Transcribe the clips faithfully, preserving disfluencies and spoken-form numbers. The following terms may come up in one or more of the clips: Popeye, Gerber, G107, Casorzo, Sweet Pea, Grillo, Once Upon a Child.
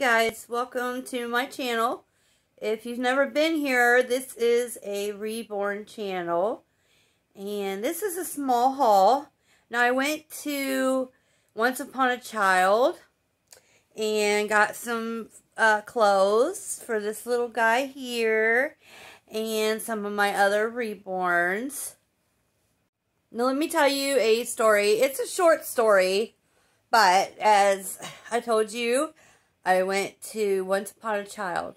Hey guys, welcome to my channel. If you've never been here, this is a reborn channel. And this is a small haul. Now I went to Once Upon a Child and got some uh, clothes for this little guy here and some of my other reborns. Now let me tell you a story. It's a short story, but as I told you, I went to Once Upon a Child.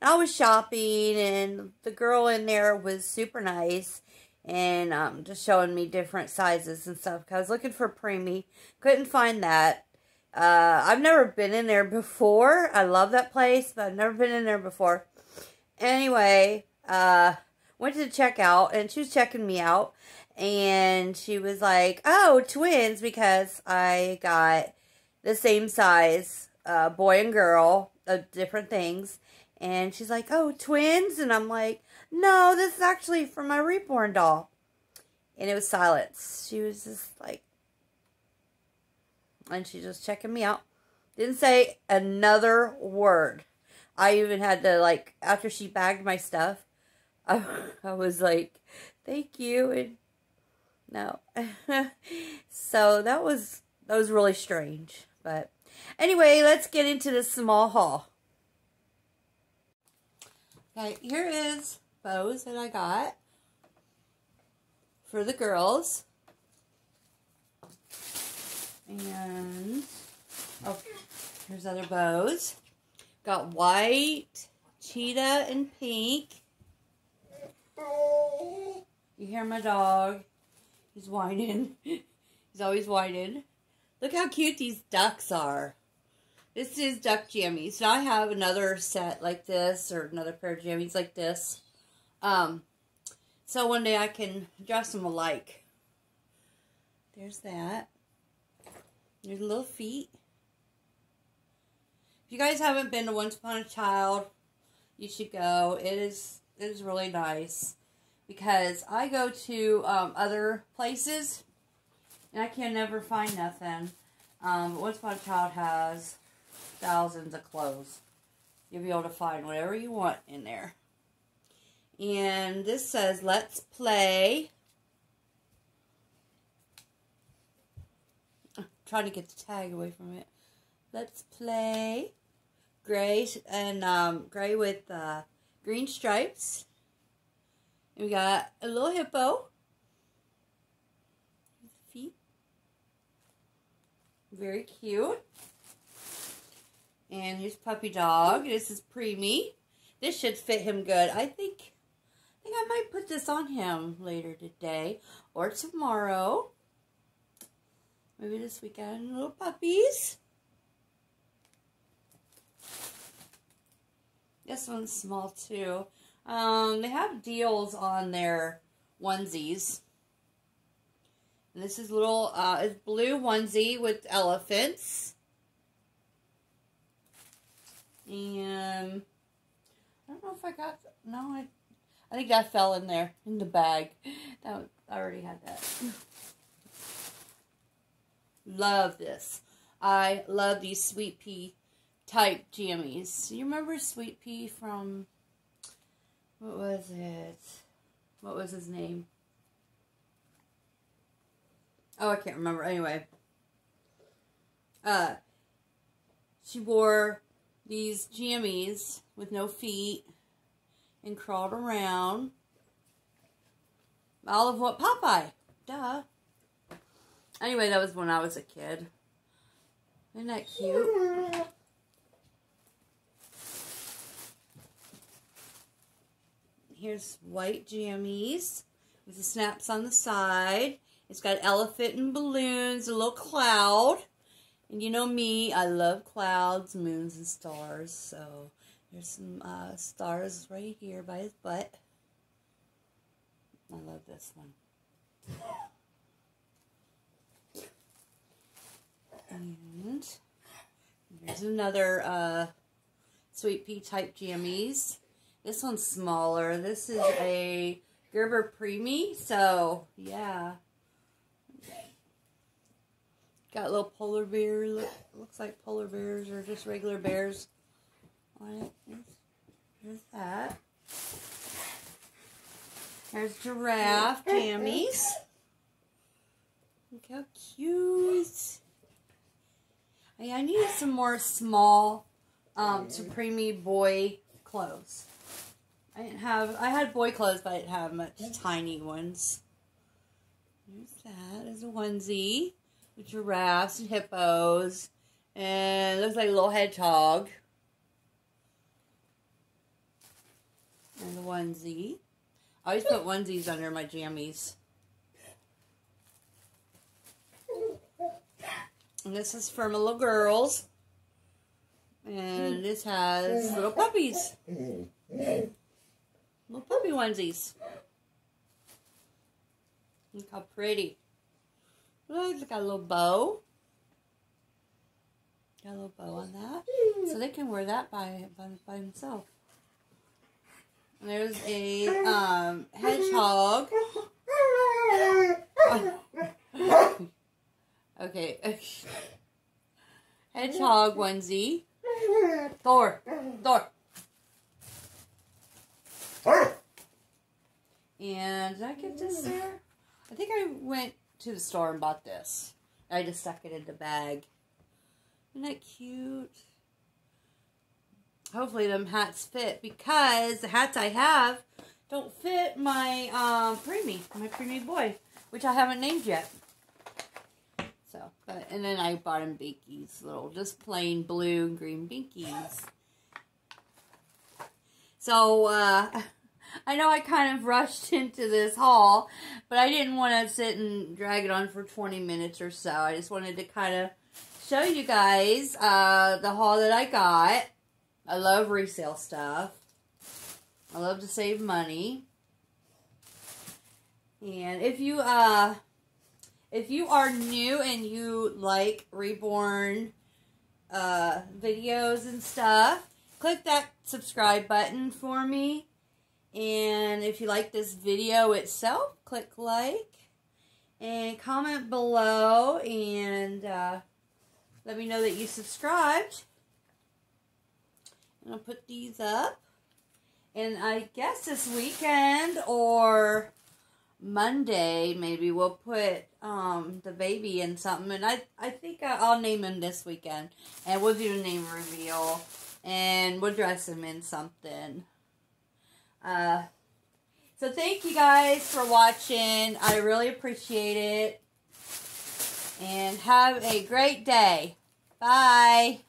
And I was shopping, and the girl in there was super nice and um, just showing me different sizes and stuff. Cause I was looking for preemie, couldn't find that. Uh, I've never been in there before. I love that place, but I've never been in there before. Anyway, uh, went to the checkout, and she was checking me out, and she was like, "Oh, twins," because I got the same size. Uh, boy and girl of uh, different things, and she's like, "Oh, twins?" And I'm like, "No, this is actually for my reborn doll." And it was silence. She was just like, and she just checking me out, didn't say another word. I even had to, like, after she bagged my stuff, I, I was like, "Thank you," and no. So that was that was really strange, but anyway, let's get into this small haul. Okay, here is bows that I got for the girls. And, oh, here's other bows. Got white, cheetah, and pink. You hear my dog? He's whining. He's always whining. Look how cute these ducks are. This is duck jammies. Now I have another set like this, or another pair of jammies like this. Um, so one day I can dress them alike. There's that. There's little feet. If you guys haven't been to Once Upon a Child, you should go. It is, it is really nice. Because I go to um, other places, and I can never find nothing. Um, but Once Upon a Child has thousands of clothes. You'll be able to find whatever you want in there. And this says, "Let's play." I'm trying to get the tag away from it. "Let's play." Gray, and um, gray with uh, green stripes. And we got a little hippo. Very cute. And here's puppy dog. This is preemie. This should fit him good. I think I think I might put this on him later today or tomorrow. Maybe this weekend. Little puppies. This one's small too. Um, they have deals on their onesies. And this is little, uh, it's blue onesie with elephants. And I don't know if I got, no, I, I think that fell in there, in the bag. That was, I already had that. Love this. I love these Sweet Pea type jammies. You remember Sweet Pea from, what was it? What was his name? Oh, I can't remember. Anyway. Uh, she wore these jammies with no feet and crawled around. All of what? Popeye. Duh. Anyway, that was when I was a kid. Isn't that cute? Yeah. Here's white jammies with the snaps on the side. It's got an elephant and balloons, a little cloud. And you know me, I love clouds, moons, and stars. So there's some uh, stars right here by his butt. I love this one. And there's another uh, Sweet Pea type jammies. This one's smaller. This is a Gerber preemie. So, yeah. Got little polar bear. Look, looks like polar bears or just regular bears. on it is that. There's giraffe jammies. Look how cute. I, mean, I needed some more small um, Supreme boy clothes. I didn't have, I had boy clothes, but I didn't have much tiny ones. There's that. There's a onesie with giraffes and hippos. And it looks like a little hedgehog. There's a onesie. I always put onesies under my jammies. And this is for my little girls. And this has little puppies. Little puppy onesies. Look how pretty. Look, it's got a little bow. Got a little bow on that. So they can wear that by, by, by themselves. And there's a um, hedgehog. Okay. Hedgehog onesie. Thor. Thor. And did I get this there? I think I went to the store and bought this. I just stuck it in the bag. Isn't that cute? Hopefully them hats fit, because the hats I have don't fit my um, preemie, my preemie boy, which I haven't named yet. So, but, and then I bought him binkies, little just plain blue and green binkies. So, uh, I know I kind of rushed into this haul, but I didn't want to sit and drag it on for twenty minutes or so. I just wanted to kind of show you guys uh, the haul that I got. I love resale stuff. I love to save money. And if you uh if you are new and you like Reborn uh videos and stuff, click that subscribe button for me. And if you like this video itself, click like and comment below, and uh let me know that you subscribed. I'll put these up, and I guess this weekend or Monday maybe we'll put um, the baby in something, and I, I think I'll name him this weekend, and we'll do a name reveal, and we'll dress him in something. Uh, so thank you guys for watching. I really appreciate it, and have a great day. Bye.